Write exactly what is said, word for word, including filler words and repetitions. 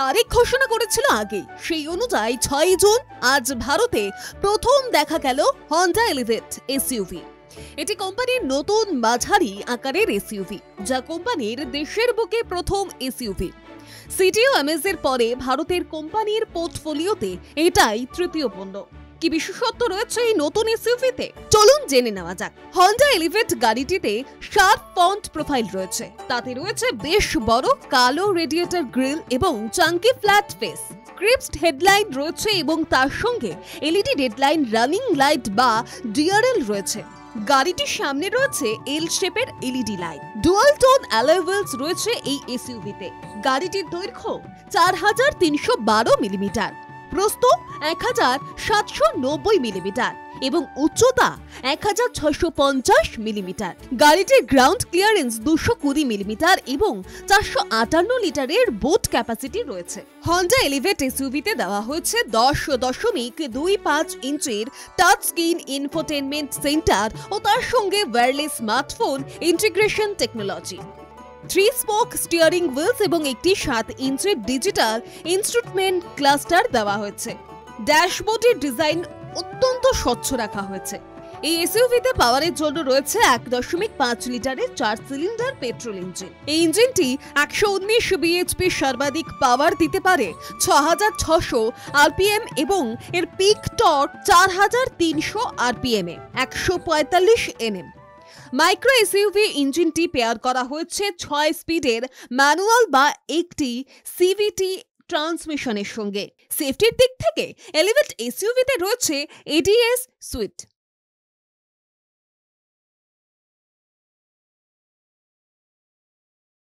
তারিখ ঘোষণা করেছিল আগে, সেই অনুযায়ী ছয় জুন আজ ভারতে প্রথম দেখা গেল হন্ডা এলিভেট এসইউভি। এটি কোম্পানির নতুন মাঝারি আকারের এসইউভি, যা কোম্পানির দেশের বুকে প্রথম এসইউভি। সিটিও এমএসের পরে ভারতের কোম্পানির পোর্টফোলিওতে এটাই তৃতীয় পণ্য। কি বিশেষত্ব রয়েছে এই নতুন এসইউভিতে, চলুন জেনে নেওয়া যাক। হন্ডা এলিভেট গাড়িটিতে শার্প ফন্ট প্রোফাইল রয়েছে, তাতে রয়েছে বেশ বড় কালো রেডিয়েটর গ্রিল এবং chunky flat face. Crisped headlight রয়েছে এবং তার সঙ্গে এলইডি হেডলাইট রানিং লাইট বা ডিআরএল রয়েছে। গাড়িটির সামনে রয়েছে এল শেপের LED light. Dual tone alloy wheels রয়েছে এই এসইউভিতে। গাড়িটির দৈর্ঘ্য চার হাজার তিনশো বারো মিলিমিটার, প্রস্থ এক হাজার সাতশো নব্বই মিলিমিটার এবং উচ্চতা এক হাজার ছয়শো পঞ্চাশ মিলিমিটার। গাড়িটির গ্রাউন্ড ক্লিয়ারেন্স দুশো কুড়ি মিলিমিটার এবং চারশো আটান্ন লিটারের বুট ক্যাপাসিটি রয়েছে। হন্ডা এলিভেট এসইউভিতে দেওয়া হয়েছে দশ দশমিক দুই পাঁচ ইঞ্চির টাচ স্ক্রিন ইনফোটেনমেন্ট সেন্টার ও তার সঙ্গে wireless smartphone integration technology, three spoke steering wheels এবং একটি সাত ইঞ্চের ডিজিটাল ইনস্ট্রুমেন্ট ক্লাস্টার দেওয়া হয়েছে। ড্যাশবোর্ডের ডিজাইন অত্যন্ত স্বচ্ছ রাখা হয়েছে। এই এসইউভিতে পাওয়ারের জন্য রয়েছে এক দশমিক পাঁচ লিটারের চার সিলিন্ডার পেট্রোল ইঞ্জিন। এই ইঞ্জিনটি একশো উনিশ বিএইচপি সর্বাধিক পাওয়ার দিতে পারে ছ হাজার ছশো আরপিএম এবং এর পিক টর্ক চার হাজার তিনশো আরপিএম এ একশো পঁয়তাল্লিশ এনএম। মাইক্রো এসইউভি ইঞ্জিনটি পেয়ার করা হয়েছে ছয় স্পিডের ম্যানুয়াল বা একটি সিভিটি ট্রান্সমিশনের সঙ্গে। সেফটির দিক থেকে এলিভেট এসইউভিতে রয়েছে এডিএস সুইট।